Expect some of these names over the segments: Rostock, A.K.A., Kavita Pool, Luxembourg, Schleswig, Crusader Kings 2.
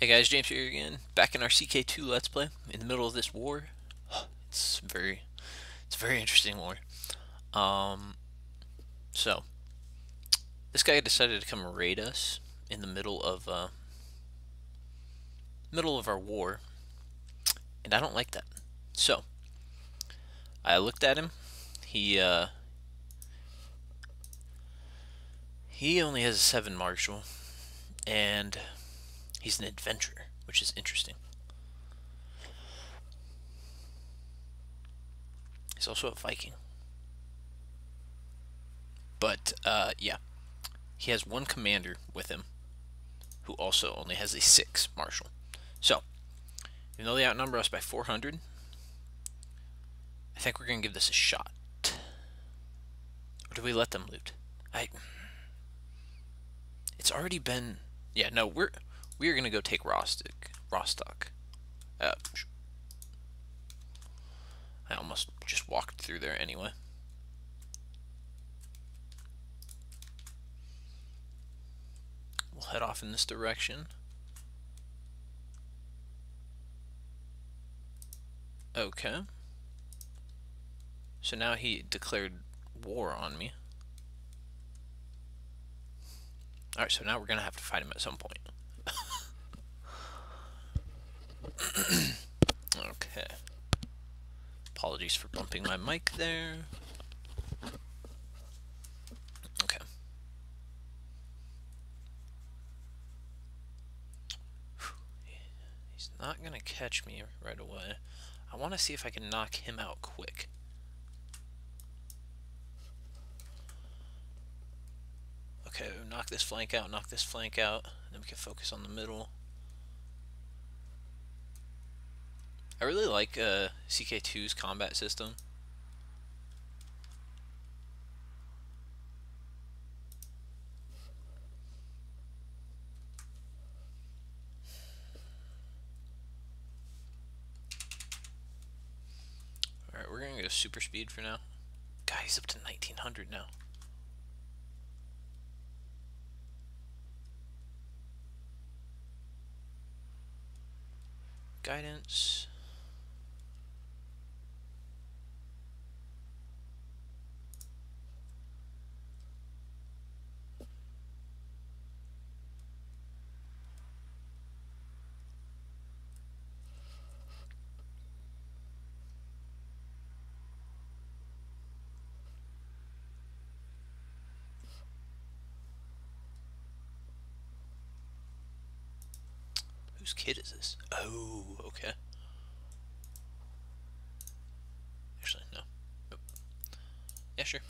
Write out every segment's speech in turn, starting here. Hey guys, James here again, back in our CK2 Let's Play, in the middle of this war. It's a very interesting war. So, this guy decided to come raid us in the middle of our war, and I don't like that. So, I looked at him. He only has a 7 marshal, and he's an adventurer, which is interesting. He's also a Viking. But, yeah. He has one commander with him, who also only has a 6 marshal. So, even though they outnumber us by 400, I think we're going to give this a shot. Or do we let them loot? It's already been... Yeah, no, we're going to go take Rostock. I almost just walked through there anyway. We'll head off in this direction. Okay. So now he declared war on me. Alright, so now we're going to have to fight him at some point. Okay. Apologies for bumping my mic there. Okay. He's not going to catch me right away. I want to see if I can knock him out quick. Okay, knock this flank out, and then we can focus on the middle. I really like CK2's combat system. Alright, we're gonna go super speed for now. God, he's up to 1900 now. Guidance. Whose kid is this? Oh, okay. Actually, no. Nope. Yeah, sure.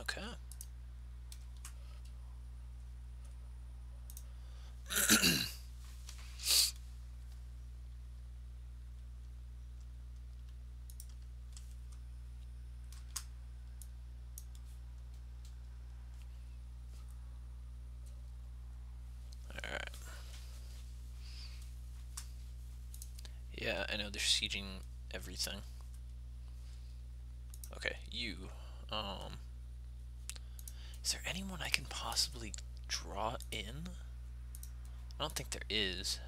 Okay. Yeah, I know they're sieging everything. Okay, you. Is there anyone I can possibly draw in? I don't think there is.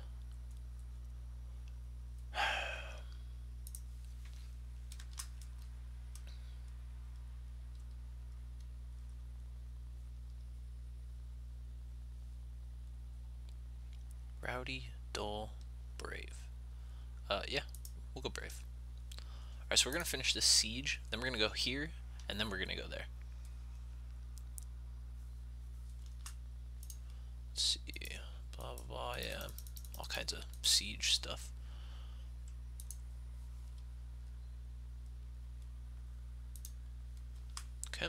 Rowdy, dull, brave. Yeah, we'll go brave. Alright, so we're going to finish this siege, then we're going to go here, and then we're going to go there. Let's see, blah, blah, blah, yeah, all kinds of siege stuff. Okay.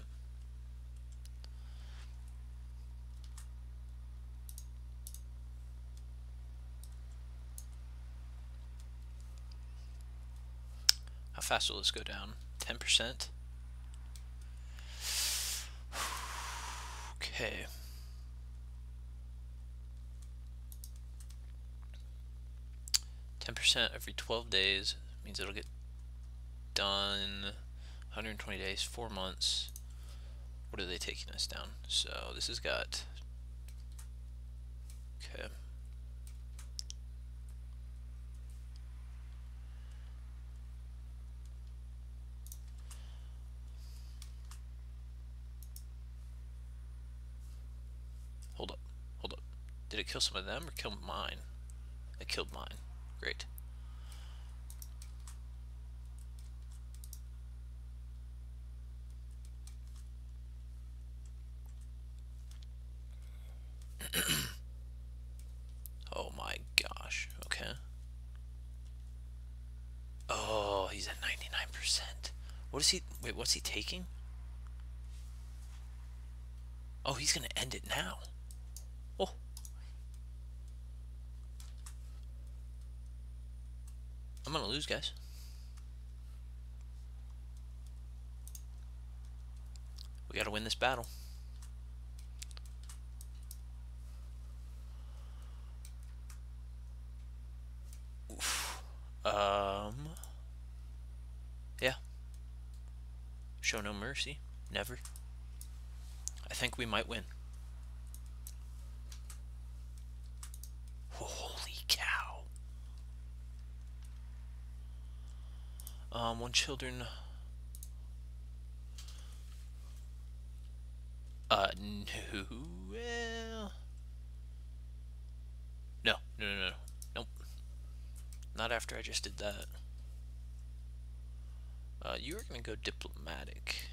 Fast will this go down? 10%. Okay. Every 12 days means it'll get done 120 days, 4 months. What are they taking us down? So this has got, okay. Hold up. Did it kill some of them or kill mine? It killed mine. Great. Oh my gosh. Okay. Oh, he's at 99%. What is he? Wait, what's he taking? Oh, he's going to end it now. Oh. I'm going to lose, guys. We got to win this battle. Oof. Yeah. Show no mercy. Never. I think we might win. Holy cow. One children. No. Well. No. Nope. Not after I just did that. You are going to go diplomatic.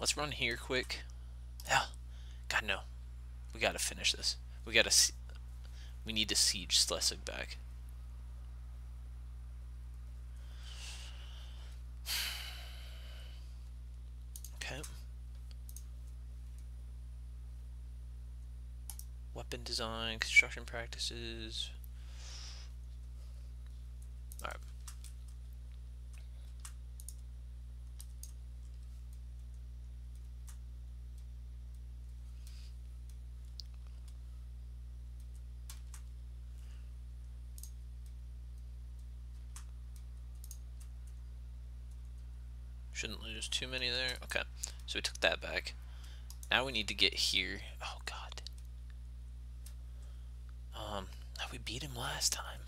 Let's run here quick. Hell, God no. We gotta finish this. We need to siege Schleswig back. Okay. Weapon design, construction practices. All right. Shouldn't lose too many there. Okay, so we took that back. Now we need to get here. Oh God. We beat him last time.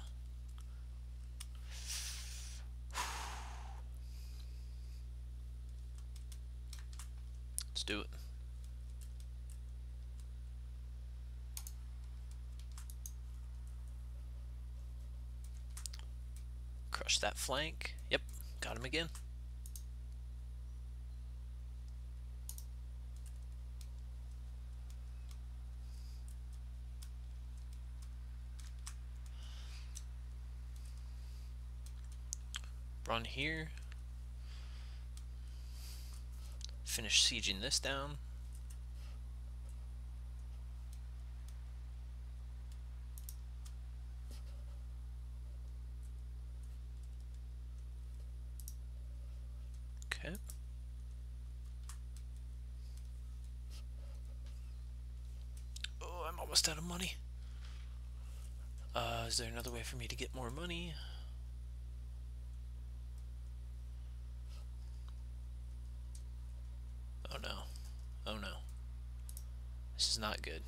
Let's do it. Crush that flank. Yep, got him again. Run here, finish sieging this down. Okay. Oh, I'm almost out of money. Is there another way for me to get more money? Oh no. This is not good.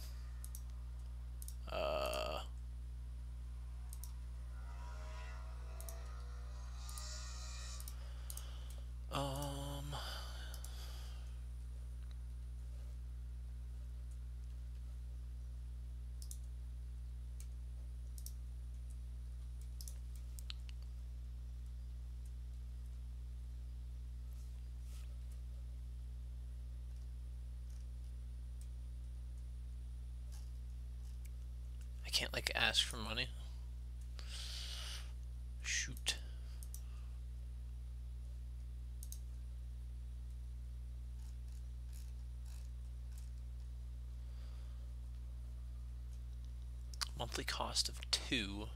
I can't, like, ask for money. Shoot. Monthly cost of 2.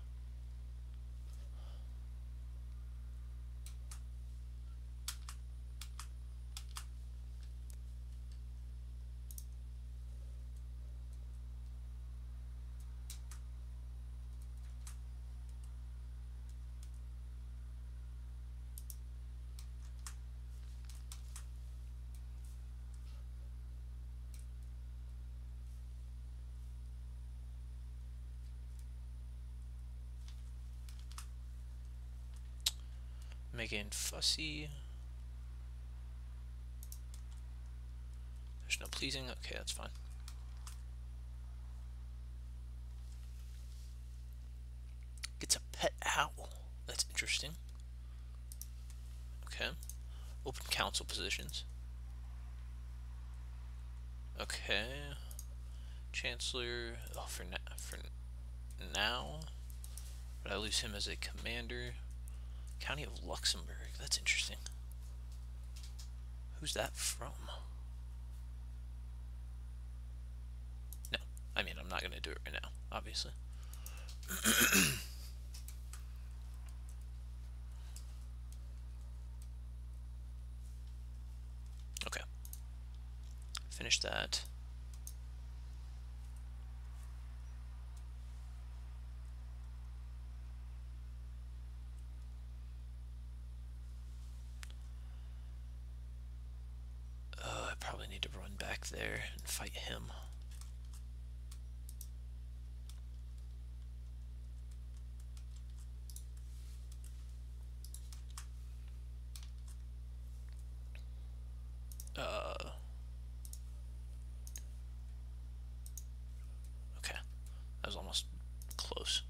again fussy. There's no pleasing. Okay, that's fine. Gets a pet owl. That's interesting. Okay. Open council positions. Okay. Chancellor. Oh, for now. But I lose him as a commander. County of Luxembourg. That's interesting. Who's that from? No. I mean, I'm not going to do it right now, obviously. Okay. Finish that. There and fight him. Okay, that was almost close.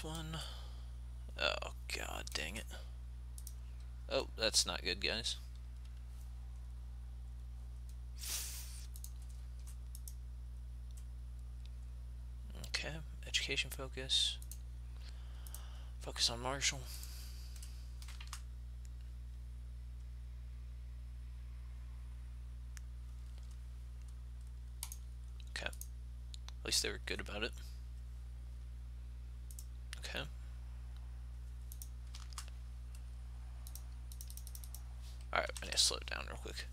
One. Oh god dang it. Oh, that's not good, guys. Okay, education focus. Focus on Marshall. Okay. At least they were good about it. Okay. Alright, I need to slow it down real quick.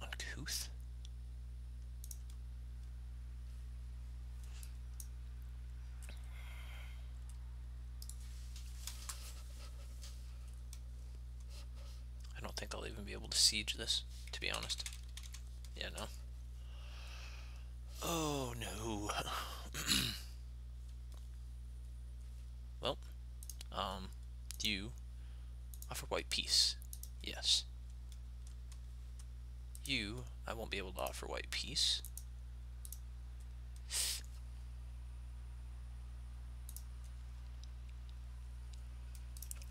Uncouth? I don't think I'll even be able to siege this, to be honest. Yeah, no. Oh, no. Well, you offer white peace. Yes. You, I won't be able to offer white peace.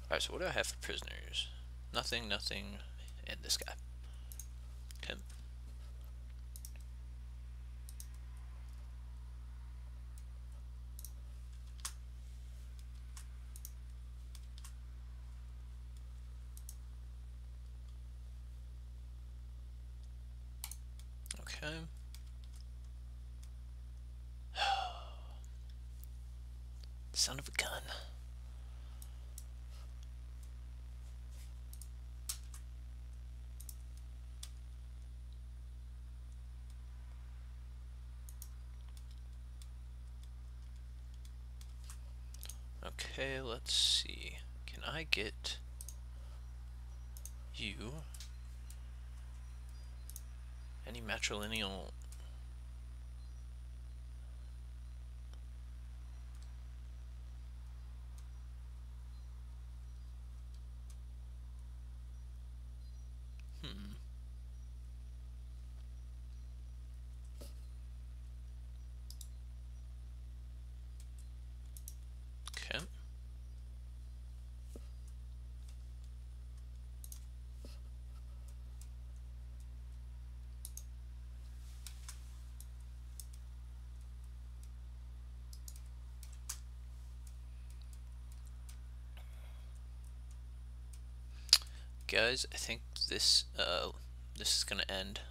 Alright, so what do I have for prisoners? Nothing, nothing, and this guy. Okay. Son of a gun. Okay, let's see. Can I get you any matrilineal? Guys, I think this this is gonna end.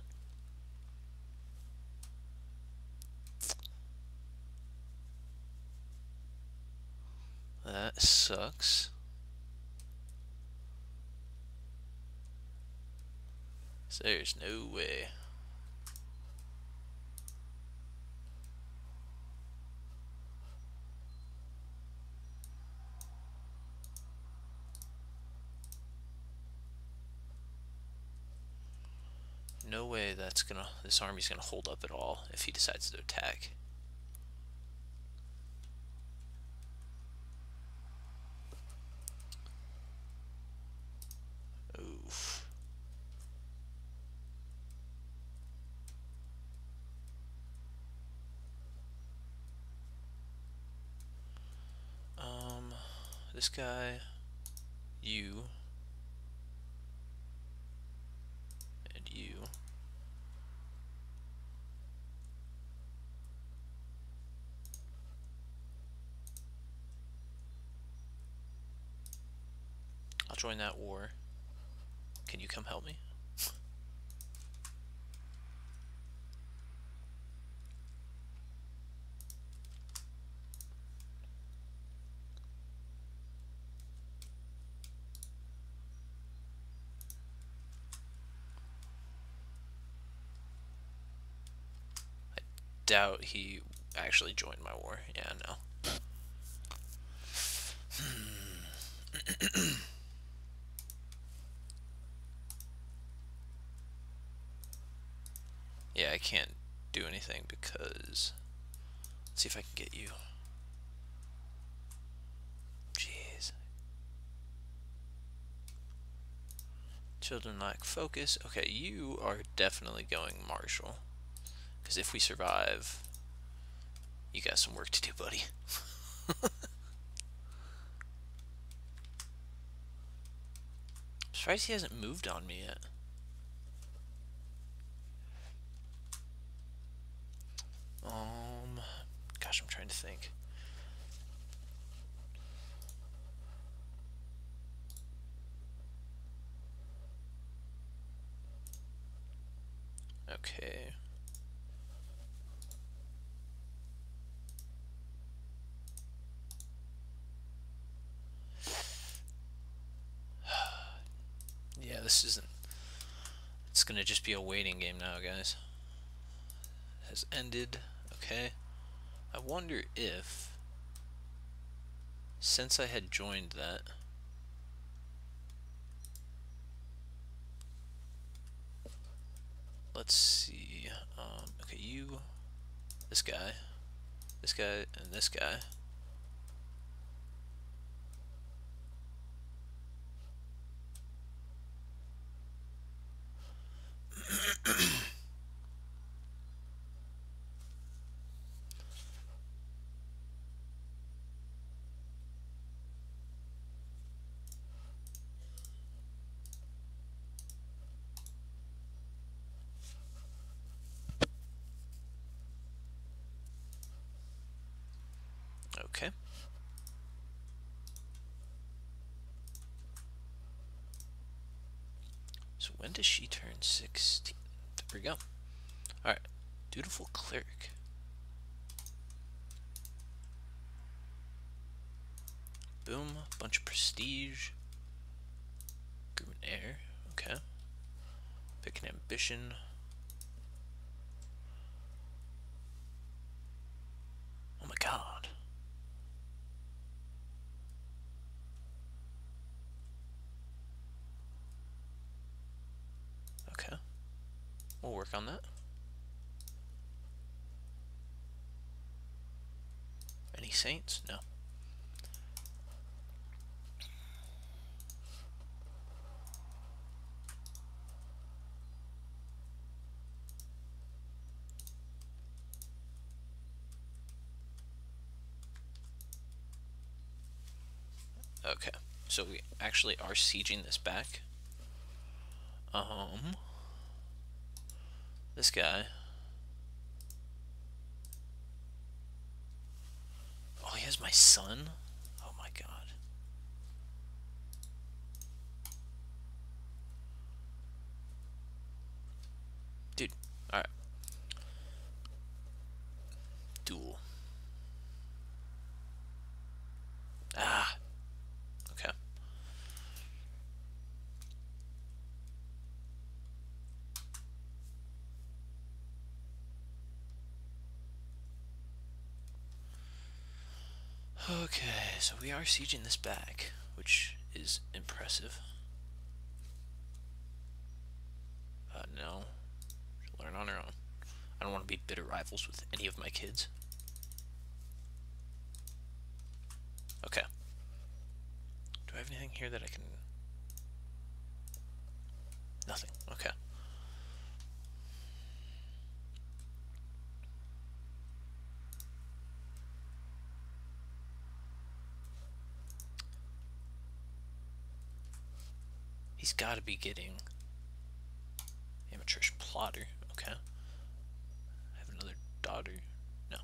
That sucks. So there's no way. No way that's gonna, this army's gonna hold up at all if he decides to attack. Oof. This guy, you, and you. I'll join that war. Can you come help me? I doubt he actually joined my war. Yeah, no. Yeah, I can't do anything because... Let's see if I can get you. Jeez. Children lack focus. Okay, you are definitely going martial. Because if we survive, you got some work to do, buddy. I'm surprised he hasn't moved on me yet. Gosh, I'm trying to think. Okay. Yeah, this isn't... It's gonna just be a waiting game now, guys. Has ended. Okay. I wonder if, since I had joined that, let's see, okay, you, this guy, and this guy. Okay. So when does she turn 16? There we go. Alright. Dutiful cleric. Boom. Bunch of prestige. Grim heir. Okay. Pick an ambition. Oh my god. We'll work on that. Any saints? No. Okay, so we actually are sieging this back. This guy. Oh, he has my son? Oh my god. Dude, alright. Duel. Ah. Okay. Okay, so we are sieging this back, which is impressive. No. Learn on our own. I don't want to be bitter rivals with any of my kids. Okay. Do I have anything here that I can... Nothing. Okay. He's got to be getting amateurish plotter. Okay. I have another daughter. No.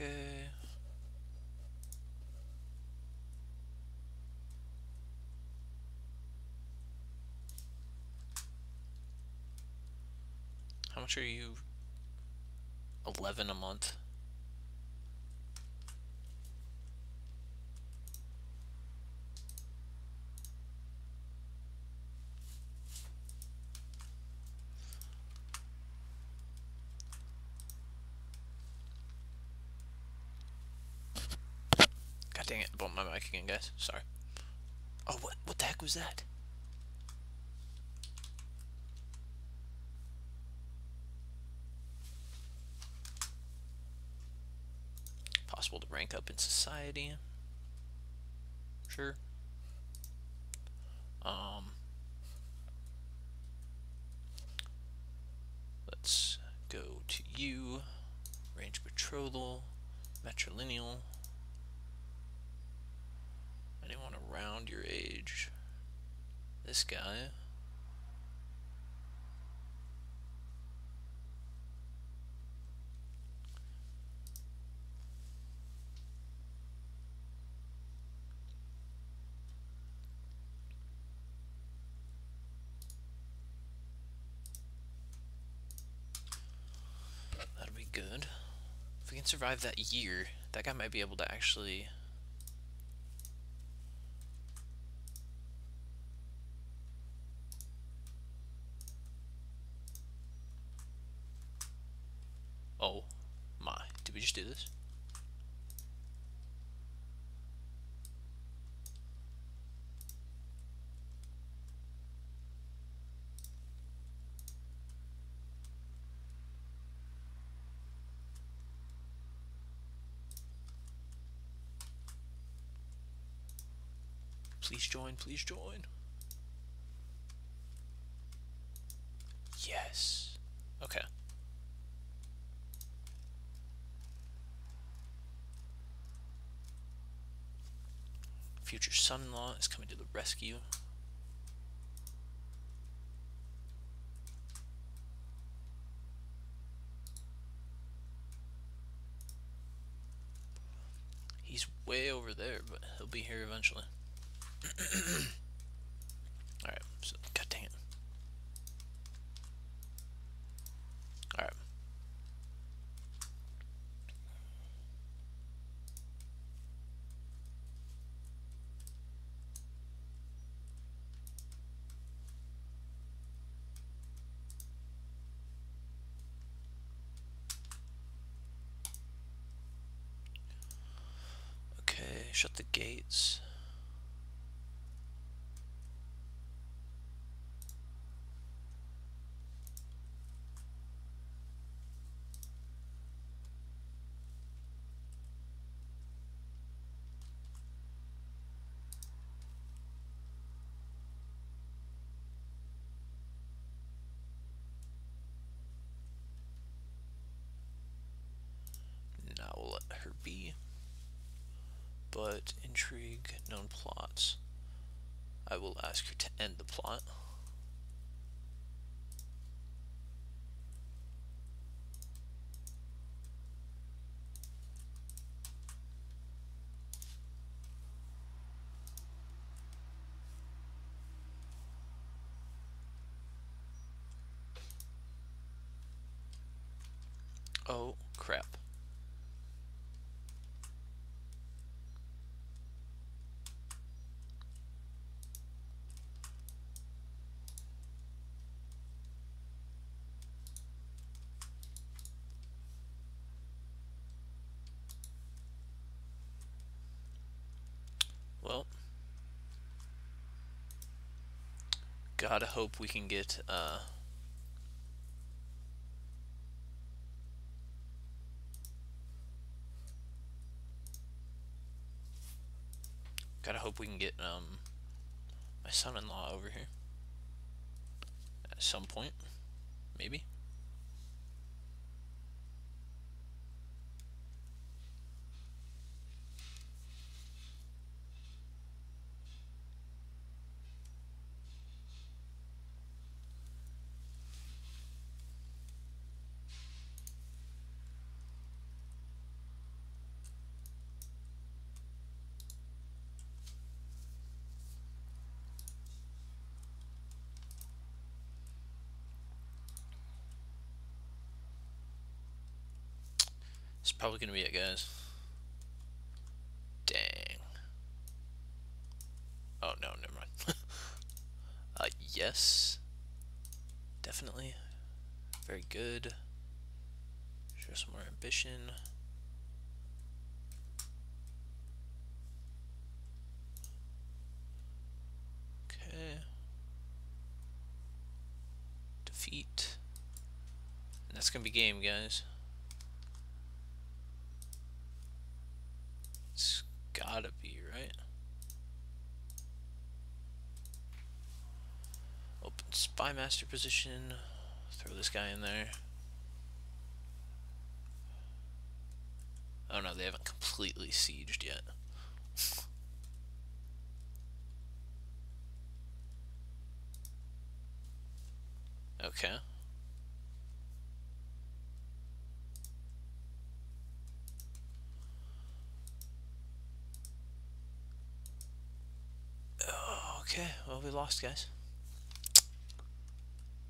Okay. How much are you? 11 a month. Dang it, I bumped my mic again, guys. Sorry. Oh, what the heck was that? Possible to rank up in society. Sure. Let's go to you. Range betrothal. Matrilineal. Anyone around your age? This guy. That'll be good. If we can survive that year, that guy might be able to actually... do this. Please join, please join. Yes. Okay. Future son-in-law is coming to the rescue. He's way over there, but he'll be here eventually. Alright, so god dang it. Alright. Shut the gates. Now we'll let her be. But intrigue, known plots. I will ask her to end the plot. Oh, crap. gotta hope we can get my son-in-law over here at some point, maybe. It's probably gonna be it, guys. Dang. Oh no, never mind. Yes. Definitely. Very good. Show some more ambition. Okay. Defeat. And that's gonna be game, guys. Gotta be, right? Open spy master position. Throw this guy in there. Oh no, they haven't completely sieged yet. Okay. Okay, well, we lost, guys.